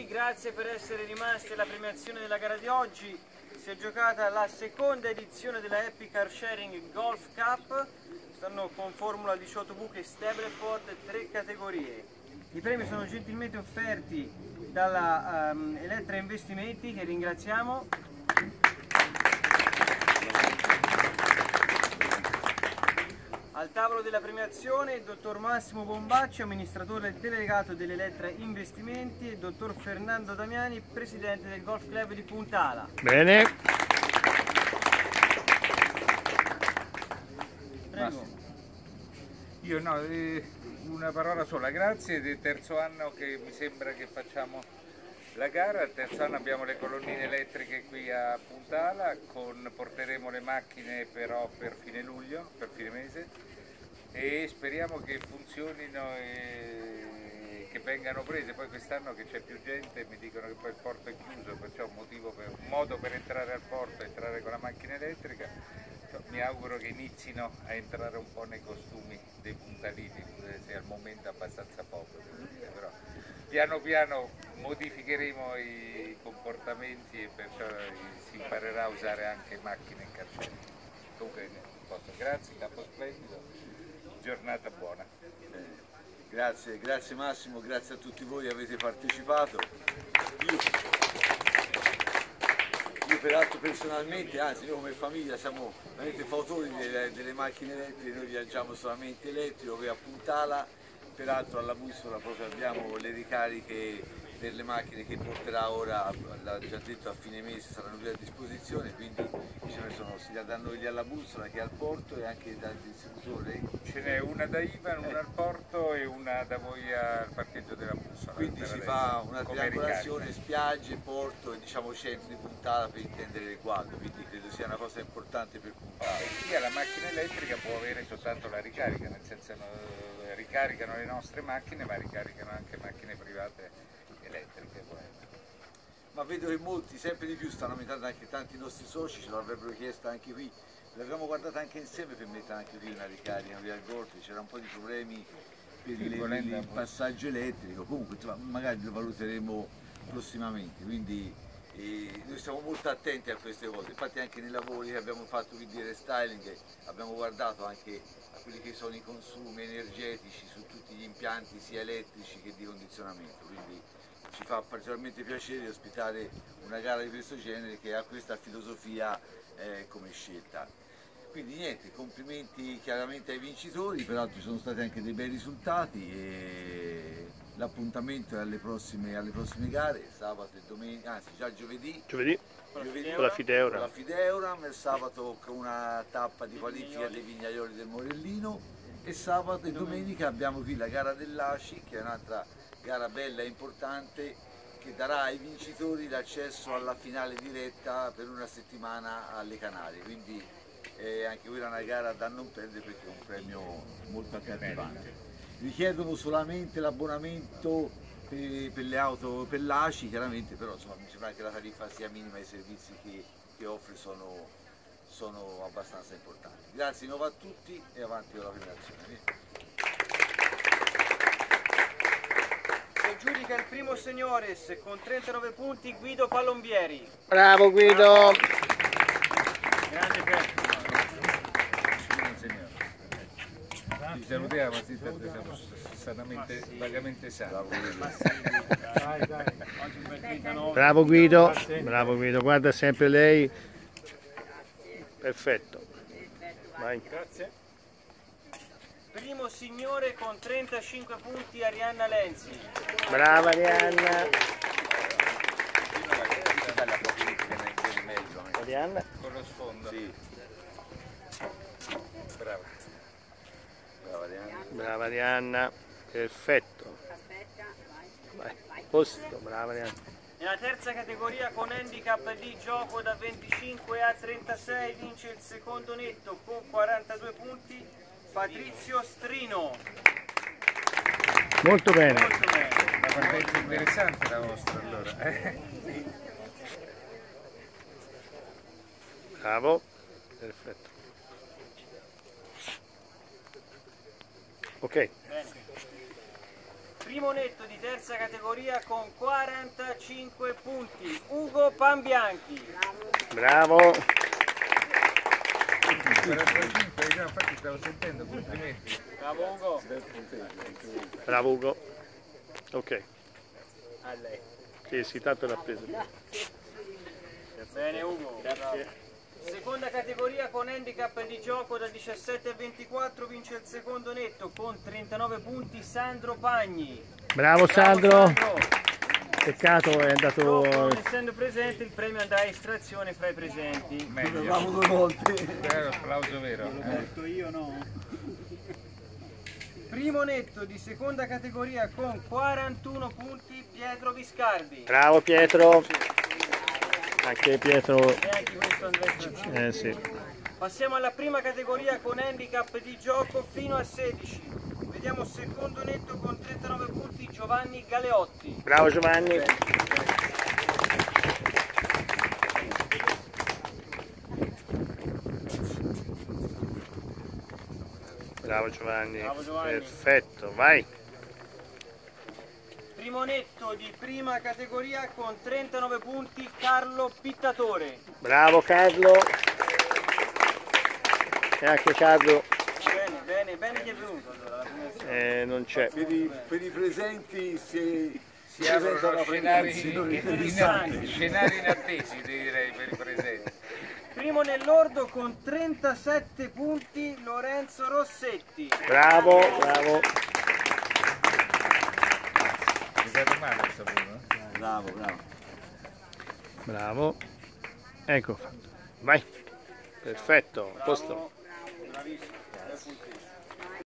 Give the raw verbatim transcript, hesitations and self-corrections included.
tutti, grazie per essere rimasti alla premiazione della gara di oggi. Si è giocata la seconda edizione della EPPY CAR SHARING GOLF CUP, stanno con Formula diciotto Buche Stable Ford, tre categorie. I premi sono gentilmente offerti dalla um, Elettra Investimenti, che ringraziamo. Al tavolo della premiazione il dottor Massimo Bombacci, amministratore delegato dell'Elettra Investimenti, e il dottor Fernando Damiani, presidente del Golf Club di Punta Ala. Bene. Prego. Io no, eh, una parola sola, grazie, è il terzo anno che mi sembra che facciamo la gara, al terzo anno abbiamo le colonnine elettriche qui a Punta Ala, con, porteremo le macchine però per fine luglio, per fine mese, e speriamo che funzionino e che vengano prese. Poi quest'anno che c'è più gente mi dicono che poi il porto è chiuso, perciò un, motivo per, un modo per entrare al porto è entrare con la macchina elettrica. Mi auguro che inizino a entrare un po' nei costumi dei puntalini, se al momento abbastanza poco, però piano piano modificheremo i comportamenti e perciò si imparerà a usare anche macchine in carcere. Comunque, grazie, capo splendido, giornata buona. Eh, grazie, grazie Massimo, grazie a tutti voi che avete partecipato. Io, io peraltro personalmente, anzi noi come famiglia siamo veramente fautori delle, delle macchine elettriche, noi viaggiamo solamente elettrico che a Punta Ala. Peraltro alla Bussola proprio abbiamo le ricariche per le macchine che porterà ora, l'ha già detto, a fine mese saranno qui a disposizione, quindi ce ne sono sia da noi lì alla Bussola che al porto e anche dal distributore. Ce n'è una da Ivan, una eh. al porto e una da voi al parcheggio della Bussola. Quindi si fa una triangolazione spiagge, porto e diciamo centro di Punta Ala per intendere il quadro, quindi credo sia una cosa importante per Punta Ala. E chi ha la macchina elettrica può avere soltanto la ricarica, nel senso ricaricano le nostre macchine ma ricaricano anche macchine private elettriche. Ma vedo che molti, sempre di più, stanno aumentando anche tanti nostri soci, ce l'avrebbero chiesta anche qui, l'abbiamo guardata anche insieme per mettere anche qui una ricarica via al golf, c'era un po' di problemi per le, il passaggio elettrico, comunque magari lo valuteremo prossimamente, quindi e noi siamo molto attenti a queste cose, infatti anche nei lavori che abbiamo fatto qui di restyling abbiamo guardato anche a quelli che sono i consumi energetici su tutti gli impianti sia elettrici che di condizionamento, quindi ci fa particolarmente piacere ospitare una gara di questo genere che ha questa filosofia eh, come scelta. Quindi niente, complimenti chiaramente ai vincitori, peraltro ci sono stati anche dei bei risultati e l'appuntamento è alle prossime, alle prossime gare, sabato e domenica, anzi già giovedì, giovedì. giovedì con la Fideura, con la Fideura, il sabato con una tappa di qualifica dei Vignaioli del Morellino e sabato e domenica abbiamo qui la gara dell'A C I, che è un'altra gara bella e importante che darà ai vincitori l'accesso alla finale diretta per una settimana alle Canarie, quindi eh, anche quella è una gara da non perdere perché è un premio molto accattivante. Richiedono solamente l'abbonamento per, per le auto, per l'A C I chiaramente, però insomma, mi sembra che la tariffa sia minima e i servizi che, che offre sono, sono abbastanza importanti. Grazie di nuovo a tutti e avanti con la premiazione. Si giudica il primo Seniores con trentanove punti Guido Palombieri. Bravo Guido! Grande Pietro! Ti salutiamo, sì, siamo sanamente, vagamente sani. Bravo Guido, bravo Guido, guarda sempre lei. Perfetto. Vai. Grazie. Primo signore con trentacinque punti Arianna Lenzi. Brava Arianna. Arianna. Con lo sfondo. Sì. Brava. Brava Arianna. Brava Arianna, perfetto. Aspetta, vai. Vai. Posto, brava Arianna. Nella terza categoria con handicap di gioco da venticinque a trentasei vince il secondo netto con quarantadue punti Patrizio Strino. Molto bene. Molto bene. La partita interessante la vostra allora. Bravo, perfetto. Ok. Bene. Limonetto di terza categoria con quarantacinque punti, Ugo Pambianchi. Bravo. Bravo. quarantacinque, già, infatti stavo sentendo, complimenti. Bravo Ugo. Bravo Ugo. Ok. A lei. Sì, sì, tanto l'ha presa. Bene Ugo. Grazie. Seconda categoria con handicap di gioco da diciassette a ventiquattro, vince il secondo netto con trentanove punti Sandro Pagni. Bravo Sandro, Sandro. Peccato è andato... Non essendo presente il premio andrà a estrazione fra i presenti. Meglio. Due volte. Vero, applauso vero. L'ho detto io no. Primo netto di seconda categoria con quarantuno punti Pietro Viscardi. Bravo Pietro. Anche Pietro. E anche questo Andrea eh, sì. Passiamo alla prima categoria con handicap di gioco fino a sedici. Vediamo secondo netto con trentanove punti Giovanni Galeotti. Bravo Giovanni. Bene, bene. Bravo Giovanni. Bravo Giovanni. Perfetto, vai. Primo netto di prima categoria con trentanove punti Carlo Pittatore. Bravo Carlo. E anche Carlo. Bene, bene, bene che è venuto allora. Eh, non c'è. Per, per i presenti si, si avevano scenari, scenari inattesi direi per i presenti. Primo nell'ordo con trentasette punti Lorenzo Rossetti. Bravo, bravo. Bravo, bravo. Bravo. Ecco fatto. Vai. Perfetto. Bravo, posto. Bravissimo.